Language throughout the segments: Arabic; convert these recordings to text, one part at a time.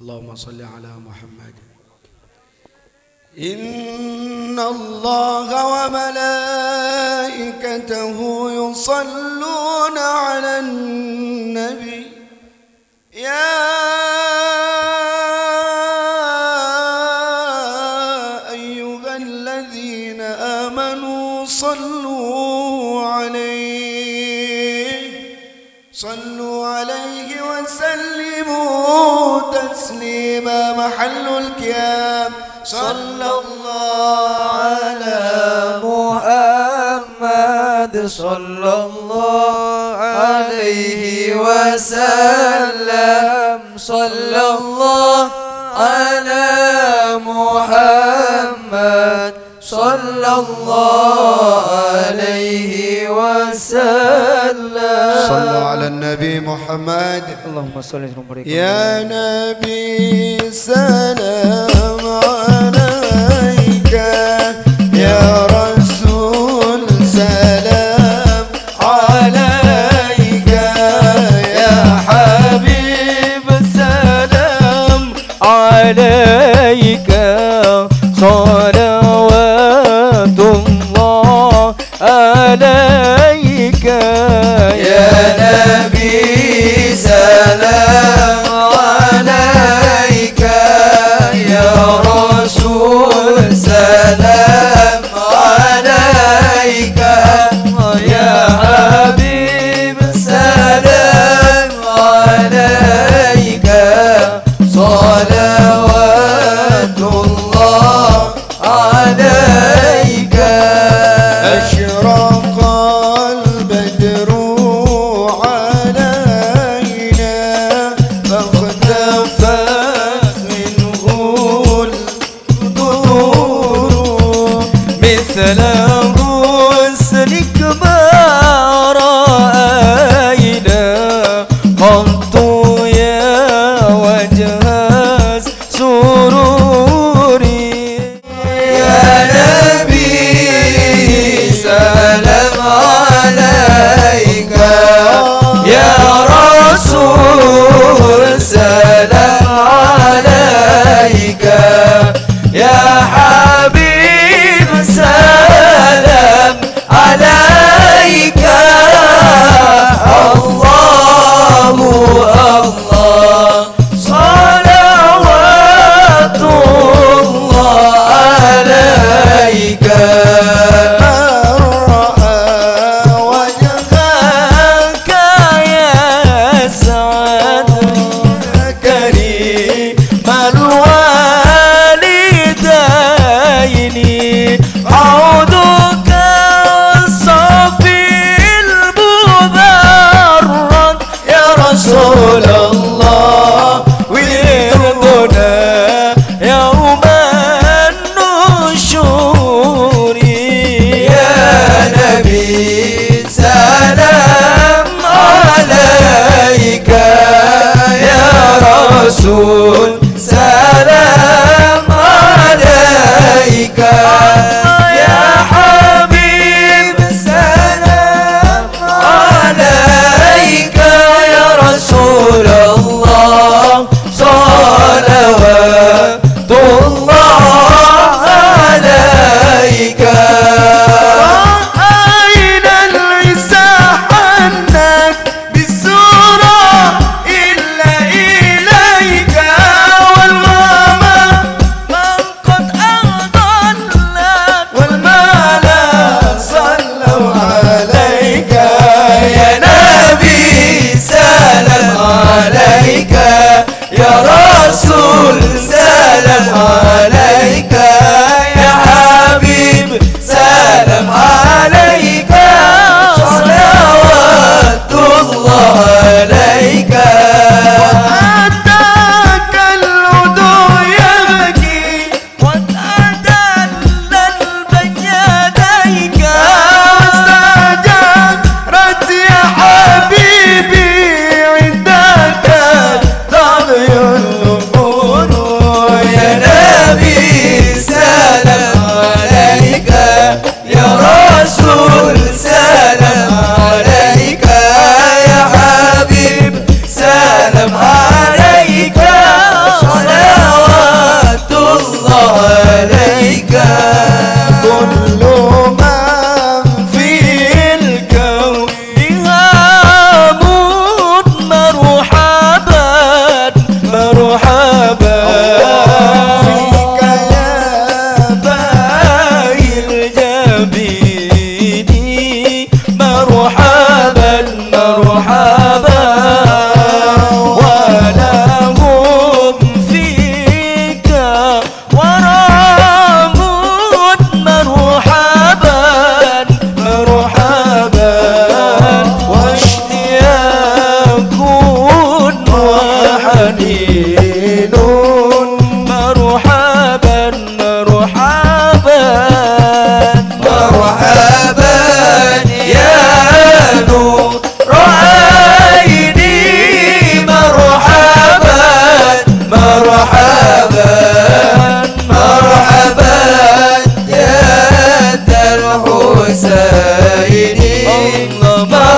اللهم صل على محمد. إن الله وملائكته يصلون على النبي يا أيها الذين آمنوا صلوا عليه وسلموا تسليما. محل القيام صلى الله على محمد صلى الله عليه وسلم. صلى الله على محمد صلى الله عليه وسلم. صلوا على النبي محمد. اللهم صل وسلم وبارك يا نبي سلام عليك يا رسول سلام عليك يا حبيب سلام عليك صلوات الله عليك يا نبي سلام عليك يا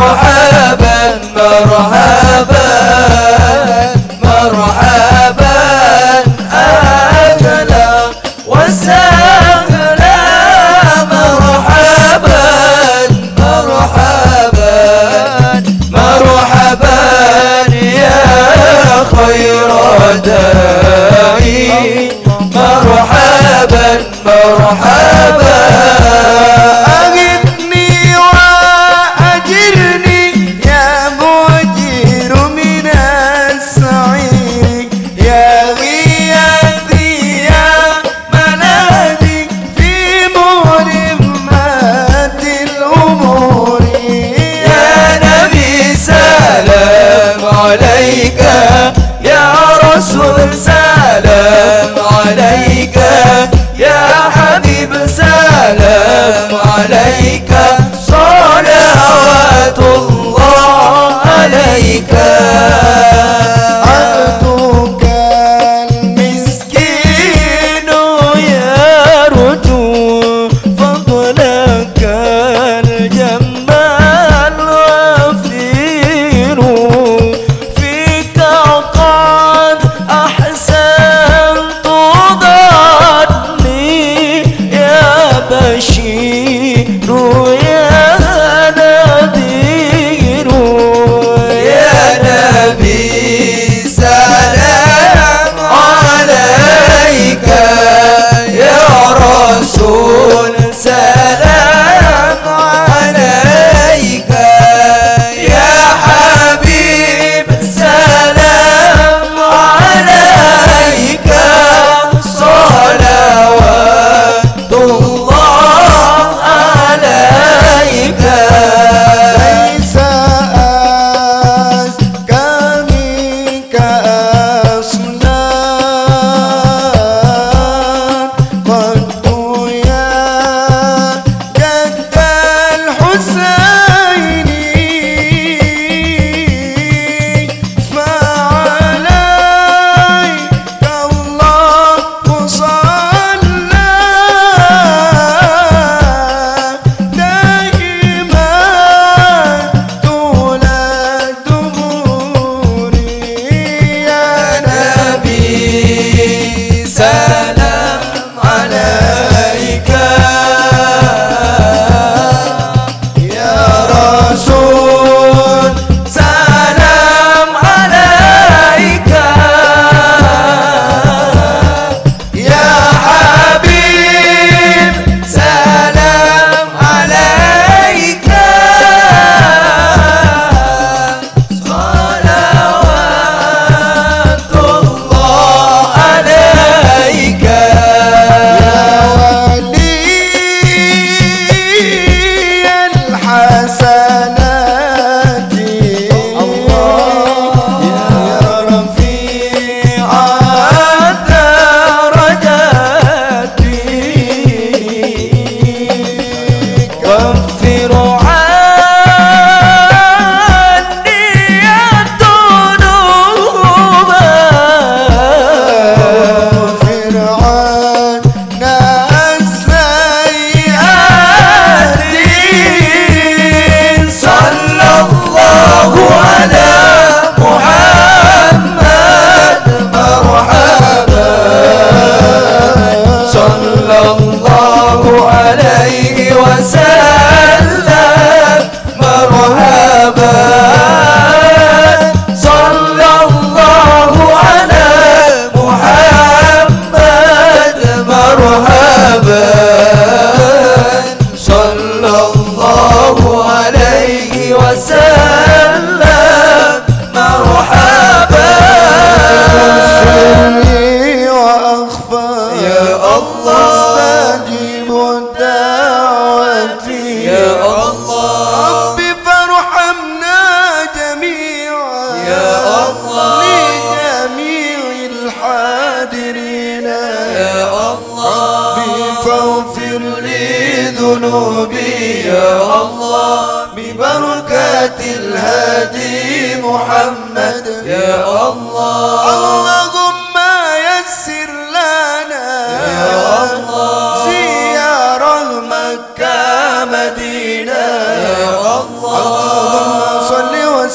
مرحبا مرحبا مرحبا أهلا وسهلا مرحبا مرحبا مرحبا يا خير داعي مرحبا مرحبا يا رسول سلام عليك يا حبيب سلام عليك صلوات الله عليك عبدك المسكين يرجو فضلك الجمال وفير يا الله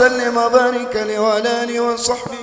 وسلم وبارك لي وعلى آله وصحبه